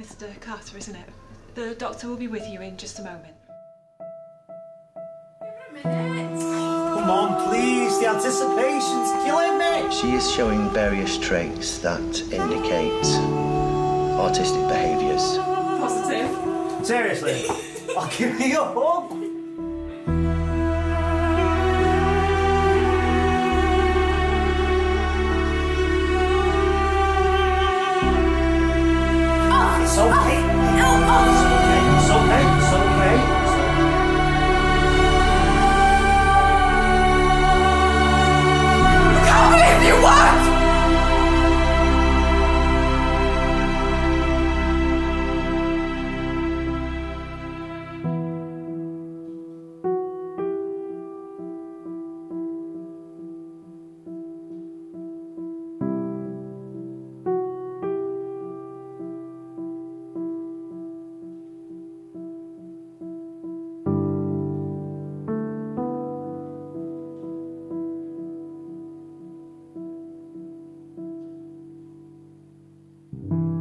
Mr. Carter, isn't it? The doctor will be with you in just a moment. Give her a minute! Come on, please, the anticipation's killing me! She is showing various traits that indicate autistic behaviours. Positive. Seriously? I'll give you a hug! It's okay. It's okay. It's okay. It's okay. I can't believe you